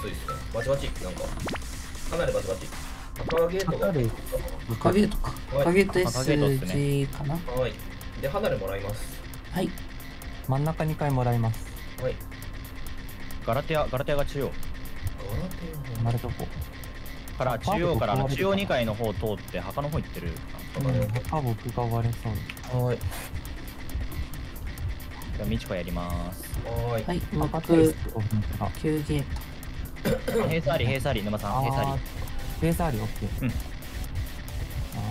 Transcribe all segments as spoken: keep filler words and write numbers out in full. ついっすね。バチバチ、なんかかなりバチバチ。赤ゲートが赤ゲートか、赤ゲート エスジー かな。はい、で離れもらいます。はい、真ん中にかいもらいます。はい、ガラテア、ガラテアが中央、ガラテア生まれとこから中央から中央にかいの方通って墓の方行ってる。あ、僕が終われそうです。はい、じゃあミチコやります。はい、墓ときゅうゲート、ヘイサーリ、ヘイサーリ、沼さん、ヘイサーリ、ヘイサーリ、オッケー。うん、あ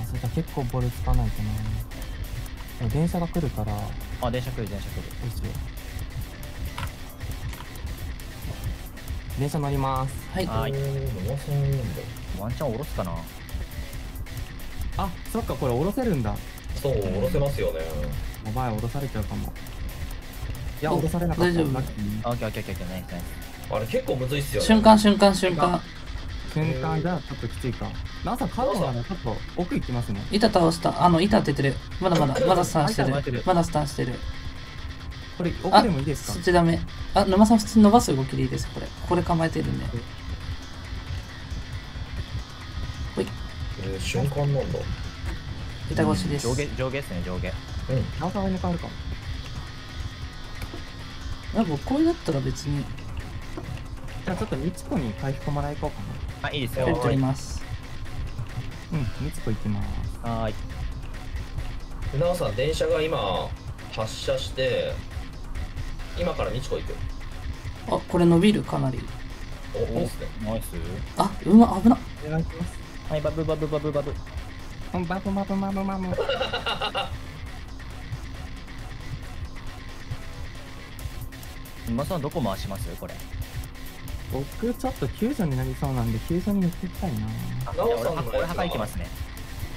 あ、それじゃ結構ボールつかないかな。電車が来るから。あ、電車来る、電車来る。電車乗ります。はい、ワンチャン下ろすかな。あ、そっか、これ下ろせるんだ。そう、下ろせますよね。お前下ろされちゃうかも。いや、下ろされなかった。大丈夫。あ、オッケーオッケーオッケー。ナイスナイス。あれ結構むずいっすよね。瞬間瞬間瞬間瞬間。じゃあちょっときついか。朝カードはね、ちょっと奥行きますね。板倒した。あの板当ててる。まだまだまだスタンしてる。まだスタンしてる。これ奥でもいいですか。そっちダメ。あ、沼さん普通に伸ばす動きでいいです。これこれ構えてるんで。ほい。ええ、瞬間なんだ。板越しです。上下上下ですね、上下。うん。長さが変わるかも。なんかこれだったら別に。じゃあちょっとみつこに回復もらいこうかな。あ、いいですよ。取ります。うん、みつこ行きます。はーい。船尾さん、電車が今発車して。今からみちこ行く。あ、これ伸びるかなり。お、ナイス。ナイス。あ、うま、危な。お願いします。はい、バブバブバブバブ。バブバブバブバブバブ。今さんどこ回しますよ、これ。僕ちょっと急所になりそうなんで、急所に行っていきたいな。あ、ナオさんの俺墓行きますね。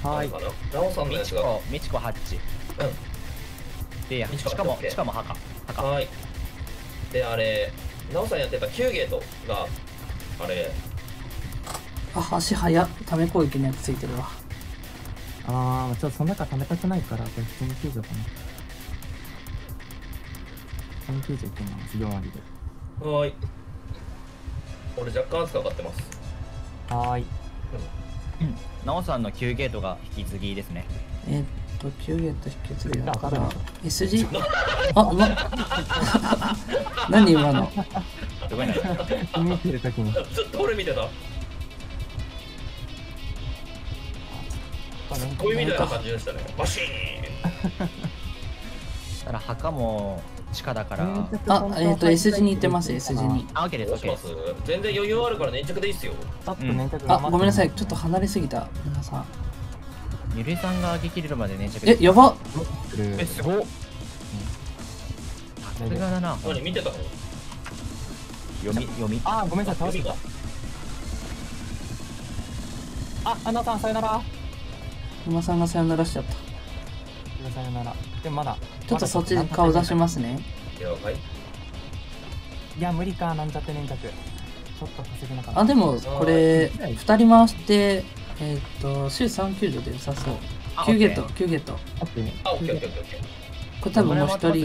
はい。ナオさんのみちこ、みちこハッチ。うん。で、しかも、しかも墓。墓。はい。で、あれ、なおさんやってたきゅうゲートが、あれ、あ、足早っ、ため攻撃のやつついてるわ。あー、ちょっとその中ためたくないから、これ普通にきゅうじょうかな。普通にきゅうじょういってます、よんわりで。はーい。俺、若干扱かってます。はーい。うん。なおさんのきゅうゲートが引き継ぎですね。えっと、きゅうゲート引き継ぎだから、エスジー？ あ、うまっ。何今の。どこに見てる時に。ずっと俺見てた。こういうみたいな感じでしたね。バシーン。だから墓も地下だから。あ、えっと S 字に行ってます。S 字に。あ、オッケーです。オッケーです。全然余裕あるから粘着でいいっすよ。あ、ごめんなさい。ちょっと離れすぎた。皆さん。ゆるいさんが上げ切れるまで粘着。え、やば。え、すごっ。さすがだな。何見てたの？読み読み。あ、ごめんなさい。倒した。あ、あなたさよなら。沼さんがさよならしちゃった。さよなら。でもまだちょっとそっちで顔出しますね。了解。いや無理か、なんちゃって粘着。ちょっと稼げなかった。あ、でもこれ二人回してえっと週三救助で良さそう。きゅうゲート、きゅうゲート。あ、オッケーオッケーオッケー。これ多分もう一人きゅう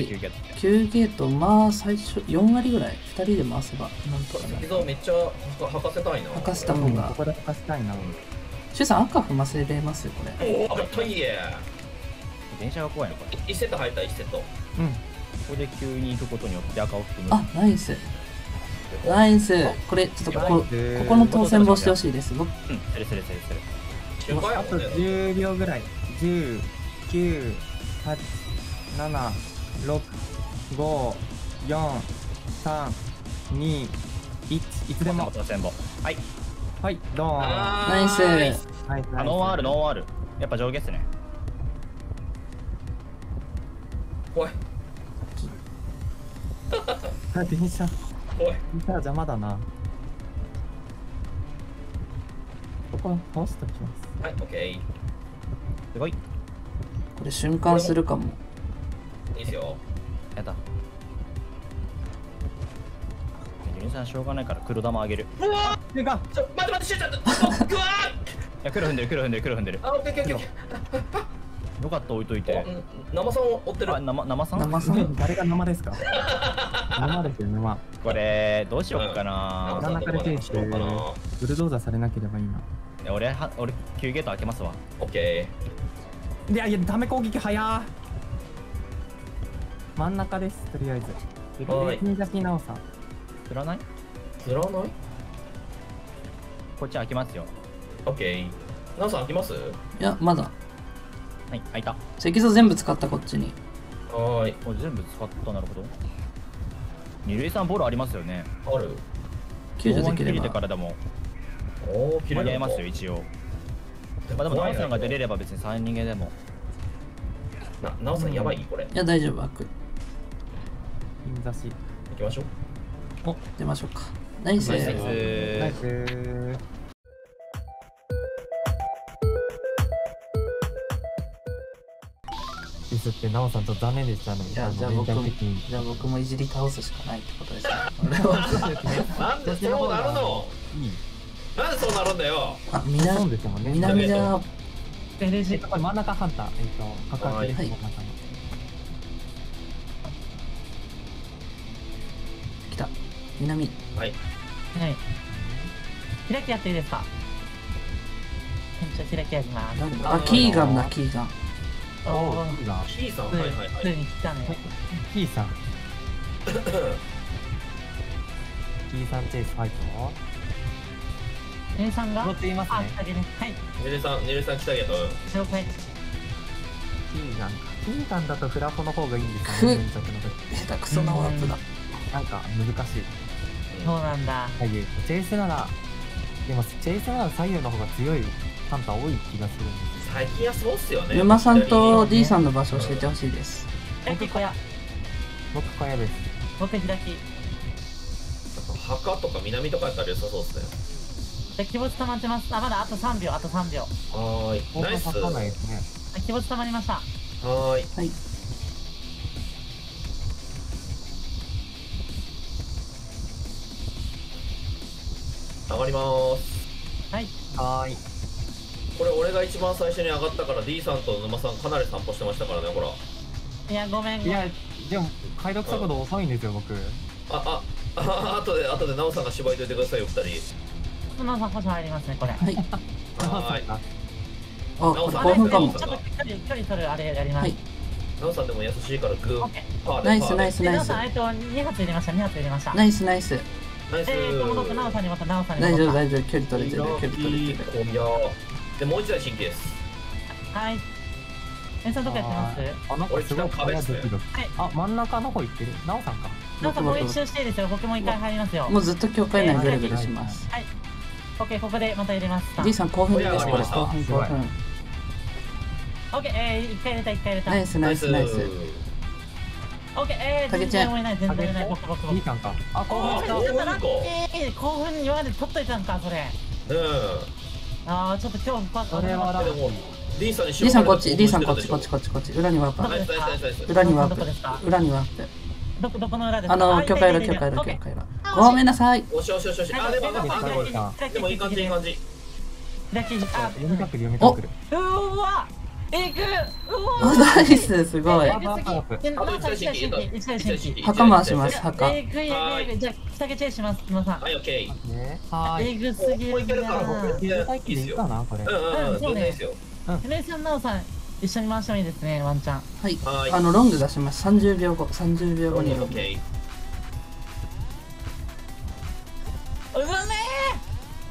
ゲート、まあ最初よんわりぐらいふたりで回せばなんとかなる。めっちゃ履かせたいな。履かせた方が。ここで履かせたいな。シュウさん赤踏ませれますよこれ。おお、トイレ。電車が怖いのこれ。いちセット入ったいちセット。うん。ここで急に行くことによって赤を含む。あ、ナイス。ナイス。これちょっとここここの当選防止してほしいです。うん。セレセレセレセレ。あとじゅうびょうぐらい。じゅう、きゅう、はち。なな、ろく、ご、よん、さん、に、いち、いつでも。はいはい、ドーン。ナイス。ノーアール、ノーアール。やっぱ上下っすね。怖い。あ、電車怖い。電車邪魔だな。ここ倒しておきます。はい、オッケー。すごい。これ瞬間するかも。いいですよ。やだ。ジュニさんしょうがないから黒玉あげる。うわー、待って待って、シュウちゃん。うわー。いや、黒踏んでる、黒踏んでる、黒踏んでる。あ、オッケーオッケーオッケー。よかった、置いといて。生さんを追ってる。あ、生、生さん。生さん、誰が生ですか。生ですよ、生。これ、どうしようかな。真ん中で停止して、ブルドーザーされなければいいな。俺は、俺、急ゲート開けますわ。オッケー。いやいや、ダメ攻撃早。真ん中です、とりあえず。はい。君たちなおさん。釣らない。釣らない。こっち開けますよ。オッケー。なおさん、開きます。いや、まだ。はい、開いた。石像全部使ったこっちに。はーい。お、全部使った、なるほど。二塁さんボールありますよね。ある。救助できれば。切れてからでも。おお、切れますよ、一応。まあ、でも、なおさんが出れれば、別に三人間でも。な、なおさんやばい、これ。いや、大丈夫、開く。金差し。行きましょう。お、出ましょうか。ナイス。ナイス。ナイス。ってナオさんと残念でしたね。じゃあ僕もじゃあ僕もいじり倒すしかないってことです。なんでそうなるの？なんでそうなるんだよ。あ、南ですもんね。南じゃ。エレジーこれ真ん中ハンター。えっとカカキです。来た。南。はい。はい。開きやっていいですか？めっちゃ開きやります。あ、キーガンだキーガン。おお、キーさん、はいはいはい。ついに来たね。キーさん。キーさんチェイスファイト。ねるさんが。乗っていますね。あ、ねるさん、ねるさん来たけど。了解。キーさん、キーさんだとフラポの方がいいんですよね。連続の時。下手くそなワープだ。なんか難しい。そうなんだ。左右。チェイスなら。でもチェイスなら左右の方が強い。ハンター多い気がするんです。最近はそうっすよね。沼さんと D さんの場所教えてほしいです。僕小屋。僕小屋です。僕開き。墓とか南とかやったら良さそうっすね。じゃ気持ち溜まってます。あ、まだあとさんびょう、あとさんびょう。はーい。ナイス。気持ち溜まりました。はーい。はい。上がりまーす。はい。はーい。これ俺が一番最初に上がったから D さんと沼さんかなり散歩してましたからね、ほら。いやごめんごめん。いやでも解読速度遅いんですよ僕。ああああとであとでナオさんが芝居といてくださいよ二人。ナオさんこそ入りますねこれ。はい。はい。ナオさんナオさんちょっと距離取るあれやります。ナオさんでも優しいからグーパーで。ナイスナイスナイス。ナオさんえっと二発入れました二発入れました。ナイスナイス。ナイス。えっと戻ってナオさんにまたナオさんに。大丈夫大丈夫距離取れてる距離取れてる。でもう一台神経です。はい。えんさんどこやってます？あ、なんかすごい壁ですね。あ、真ん中の方行ってる。なおさんか。なおさんもう一周していいですよ。僕も一回入りますよ。もうずっと教会内ぐるぐるします。はい。オッケーここでまた入れます。D さん興奮です。興奮興奮。オッケーえ一回入れた一回入れた。ナイスナイスナイス。オッケーえ全然思えない全然思えない。僕僕僕。D さんか。あ興奮した。ちょっとラッキー。興奮今まで取っといたんかそれ。うん。ああちょっと今日パッと。これはラッキー。D さんにしよう。D さんこっち、D さんこっちこっちこっちこっち。裏にワープ。裏にワープ。裏にワープ。どこどこの裏ですか。あの教会裏教会裏教会裏。ごめんなさい。おしおしおしおし。あればかった。でもいい感じいい感じ。ラッキー。あ読みかく読みかく。うわ。えぐ。うわ。ナイスすごい。墓回します墓。えぐえぐえぐ。じゃあ下げチェイします皆さん。はいオッケー。ねはい。えぐすぎるな。いいですよ。うんうんそうですよ。テレさんなおさん一緒に回してもいいですねワンちゃん。はい。あのロング出します三十秒後三十秒後にロング。うめ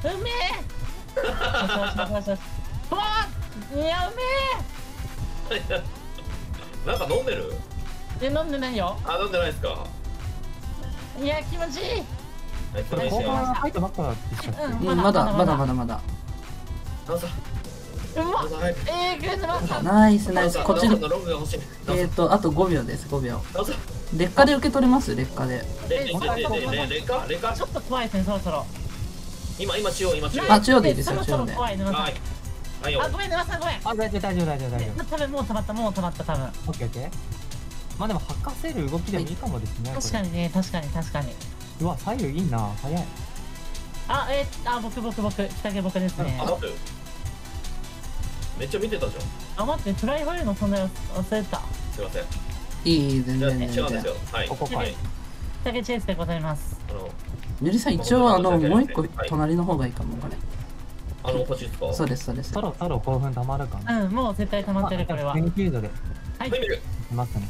えうめえ。やめえ。なんか飲んでる？え飲んでないよ。あ飲んでないですか。いや気持ちいい。まだまだまだまだ。ナイスナイスこっちに。えっとあとごびょうですごびょう。劣化で受け取れます劣化で。ちょっと怖いですねそろそろ。今今中央今中央。あ中央でいいですよ中央で。あ、ごめん、沼さん、ごめん。あ、大丈夫、大丈夫、大丈夫、大丈夫。多分もう溜まった、もう溜まった、多分。オッケー、オッケー。まあ、でも、吐かせる動きでもいいかもですね。確かにね、確かに、確かに。うわ、左右いいな、早い。あ、え、あ、僕、僕、僕、日陰僕ですね。あ、僕。めっちゃ見てたじゃん。あ、待って、フライファイの存在忘れてた。すいません。いい、全然。違うんですよ。はい。ここかい。竹チェイスでございます。あの、ゆりさん、一応、あの、もう一個隣の方がいいかも、これ。あの、こっちですか。そうです、そうです。太郎、太郎、興奮溜まるかな。うん、もう絶対溜まってる、これは。研究度で。はい。待ってね。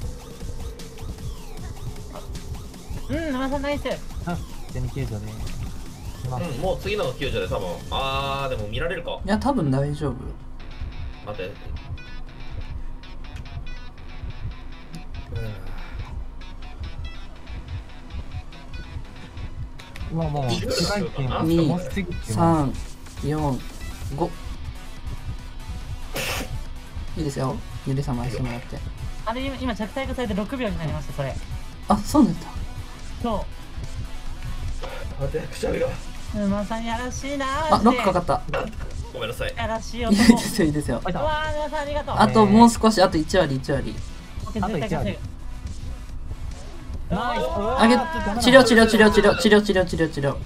うん、沼さんナイス。あ、全に救助で。うん、もう次の救助で多分。あー、でも見られるか。いや、多分大丈夫。待って。うん。もうもう。に、さん、よん、ご。いいですよ。ゆりさん回してもらって。あれ、今着体がされてろくびょうになりました、それ。あ、そうなんだ。そう。待って、くしゃみが。まさにやらしいな。あ、ノックかかった。ごめんなさい。やらしい男。いいですよ、いいですよ。わあ、皆さんありがとう。あともう少し、あといち割、いち割。あといち割。あげ、治療、治療、治療、治療、治療、治療、治療、治療。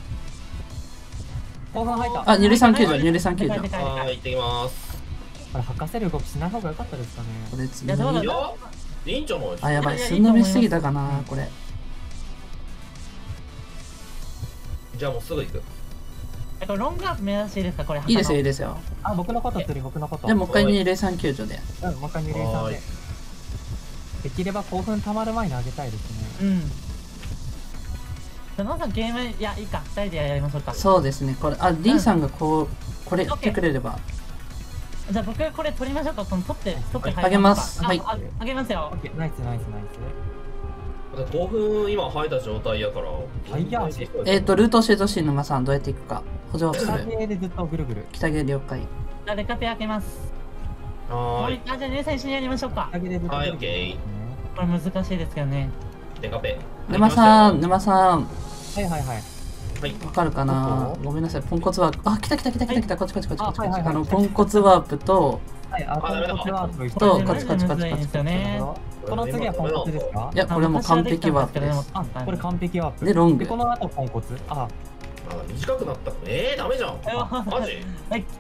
後半入った。あ、ゆりさん救助、ゆりさん救助。あ、行ってきます。あれ、吐かせる動きしない方が良かったですかね。これ、次に。いいんじゃない。あ、やばい、すんのめしすぎたかな、これ。じゃあもうすぐ行く。えっとロングアップ目指していいですか、これ。いいですよ、いいですよ。あ、僕のこと釣り、僕のこと。でもう一回にじゅうさん救助で。うん、もう一回にじゅうさんで。できれば興奮たまる前にあげたいですね。うん。じゃあ、なおさんゲーム、いや、いいか、ふたりでやりましょうか。そうですね、これ、あ、D さんがこう、これ、ってくれれば。じゃあ僕これ取りましょうか、その取って、取って。あげます。はい。あげますよ。ナイス、ナイス、ナイス。ごふん今入った状態やから。えっとルート教えてほしい。沼さんどうやって行くか補助する。北ゲーでずっとぐるぐる。北ゲー了解。じゃあデカペ開けます。はい。あ、じゃあね、最初にやりましょうか。はい、オッケー。これ難しいですけどね。デカペ。沼さん、沼さん。はいはいはい。はい。わかるかな。ごめんなさい。ポンコツワープ。あ、来た来た来た来た来た。こっちこっちこっちこっち。あのポンコツワープと。はい、あ、ポンコツワープとカチカチカチカチカチ。この次はポンコツですか？いや、これも完璧ワープです。あ、これ完璧ワープ。で、ロング。この後ポンコツ。あ、短くなった。ええ、ダメじゃん。マジ？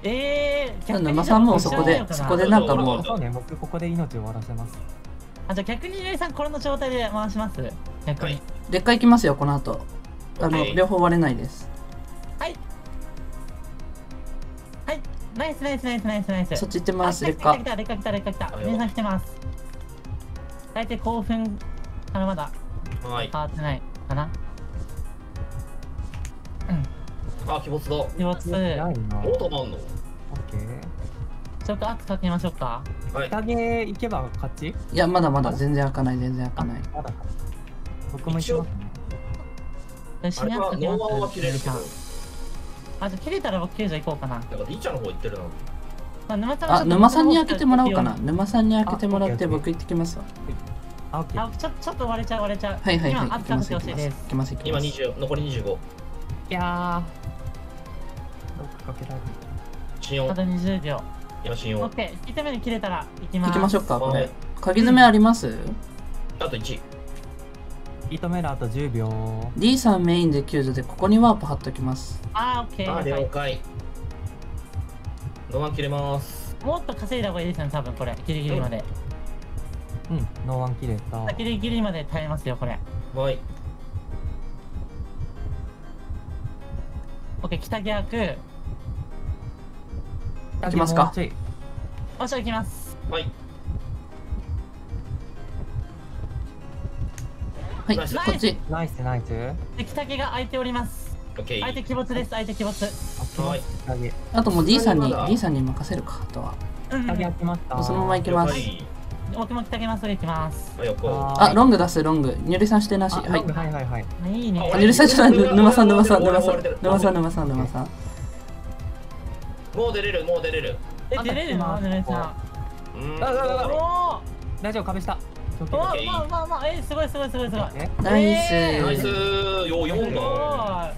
ええ。沼さんもそこで、そこでなんかもう。そうね、僕ここで命を終わらせます。あ、じゃあ逆にゆりさんこれの状態で回します。逆に。でっかいきますよ、この後。あの両方割れないです。はい。はい、ナイスナイスナイスナイスナイス。そっち行ってます。でっか。でっか来た、でっか来た、でっか来た。皆さん来てます。大体興奮からまだ変わってないかな。あ、鬼没だ。鬼没。オートマンの。オッケー。ちょっと圧かけましょうか。下げ行けば勝ち？いや、まだまだ全然開かない、全然開かない。僕も一緒。死に圧かけます。あ、じゃあ切れたら僕救助行こうかな。リチャの方行ってるな。あ、沼さんに開けてもらおうかな。沼さんに開けてもらって僕行ってきますわ。あ、ちょっと割れちゃう割れちゃう。はいはいはい。今扱ってほしいです。今にじゅう、残りにじゅうご。いやー。ろくかけられる。新音。あとにじゅうびょう。今新音。オッケー。いちめに切れたら行きます。行きましょうか、これ。鍵詰めあります？あといち。いちめのあとじゅうびょう。D さんメインで救助でここにワープ貼っときます。あ、オッケー。あ、了解。ノーワン切れます。もっと稼いだ方がいいですよね、多分これ。ギリギリまで。うん、ノーワン切れた。ギリギリまで耐えますよ、これ。はい。オッケー、北逆。行きますか。おっしゃ、行きます。はい。はい、こっち。ナイス、ナイス。で、北木が空いております。相手鬼没です、相手鬼没。あともう D さんに D さんに任せるか、あとは。そのまま行きます。僕も来てあげます、行きます。あ、ロング出す、ロング。ゆりさん指定なし。はい。はいはいはい。いいね。ゆりさんじゃない、沼さん、沼さん、沼さん、沼さん、沼さん、沼さん。もう出れる、もう出れる。え、出れるの？ぬれさん。大丈夫、壁下。まあまあまあ、え、すごいすごいすごいすごい。ナイス。ナイス。よ、よんだ。